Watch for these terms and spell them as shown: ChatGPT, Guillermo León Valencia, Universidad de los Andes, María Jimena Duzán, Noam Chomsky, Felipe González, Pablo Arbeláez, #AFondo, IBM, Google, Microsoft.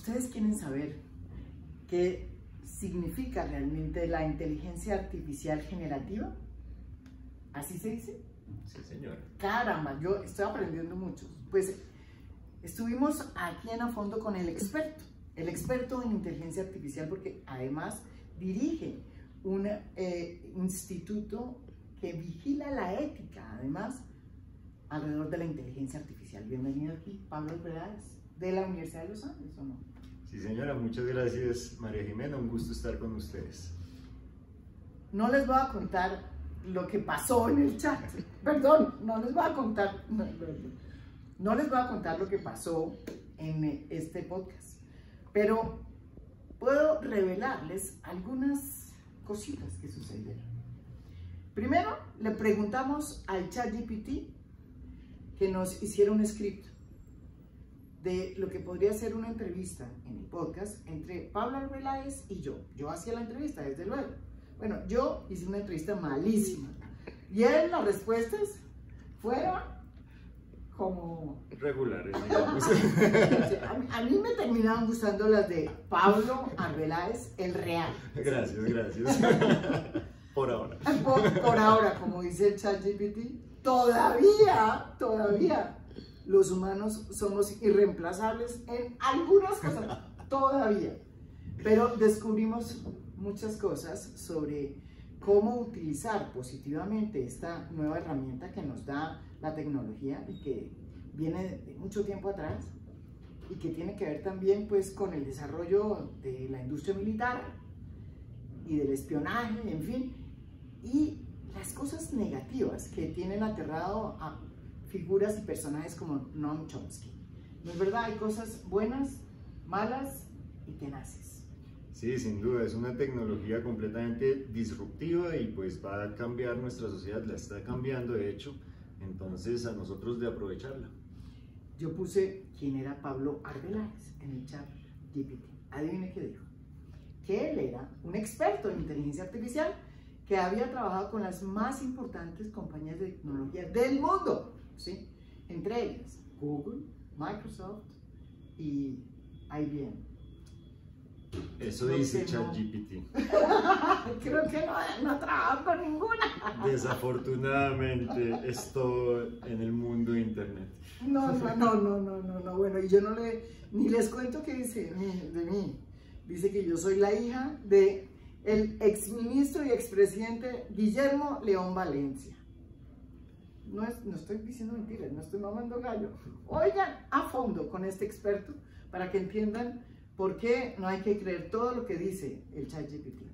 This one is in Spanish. ustedes quieren saber qué significa realmente la inteligencia artificial generativa, ¿así se dice? Sí, señora. Caramba, yo estoy aprendiendo mucho. Pues estuvimos aquí en A Fondo con el experto en inteligencia artificial, porque además dirige un instituto que vigila la ética, además, alrededor de la inteligencia artificial. Bienvenido aquí, Pablo Arbeláez, de la Universidad de los Andes, ¿o no? Sí, señora, muchas gracias, María Jimena, un gusto estar con ustedes. No les voy a contar lo que pasó en el chat, perdón, no les voy a contar lo que pasó en este podcast, pero puedo revelarles algunas cositas que sucedieron. Primero, le preguntamos al ChatGPT que nos hiciera un script de lo que podría ser una entrevista en el podcast entre Pablo Arbeláez y yo. Yo hacía la entrevista, desde luego. Bueno, yo hice una entrevista malísima. Y él, las respuestas fueron como... regulares. A mí me terminaban gustando las de Pablo Arbeláez, el real. Gracias, gracias. Por ahora. Por ahora, como dice el ChatGPT, todavía los humanos somos irreemplazables en algunas cosas, todavía. Pero descubrimos muchas cosas sobre cómo utilizar positivamente esta nueva herramienta que nos da la tecnología y que viene de mucho tiempo atrás y que tiene que ver también, pues, con el desarrollo de la industria militar y del espionaje, en fin, y las cosas negativas que tienen aterrado a figuras y personajes como Noam Chomsky. ¿No es verdad? Hay cosas buenas, malas y tenaces. Sí, sin duda, es una tecnología completamente disruptiva y pues va a cambiar nuestra sociedad, la está cambiando de hecho, entonces a nosotros de aprovecharla. Yo puse quién era Pablo Arbeláez en el chat GPT, adivine qué dijo, que él era un experto en inteligencia artificial que había trabajado con las más importantes compañías de tecnología del mundo, ¿sí? Entre ellas Google, Microsoft y IBM. Eso dice ChatGPT. Creo que no trabajo con ninguna. Desafortunadamente, esto en el mundo de internet. No, bueno, y yo no ni les cuento qué dice de mí. Dice que yo soy la hija de el exministro y expresidente Guillermo León Valencia. No estoy diciendo mentiras, no estoy mamando gallo. Oigan A Fondo con este experto para que entiendan por qué no hay que creer todo lo que dice el ChatGPT.